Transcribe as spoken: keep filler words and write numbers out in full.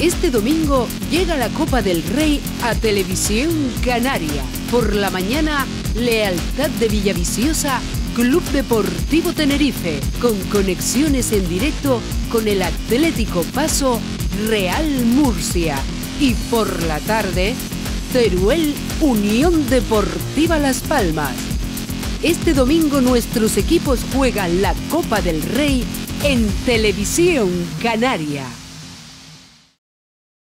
Este domingo llega la Copa del Rey a Televisión Canaria. Por la mañana, Lealtad de Villaviciosa, Club Deportivo Tenerife, con conexiones en directo con el Atlético Paso Real Murcia. Y por la tarde, Teruel Unión Deportiva Las Palmas. Este domingo nuestros equipos juegan la Copa del Rey en Televisión Canaria.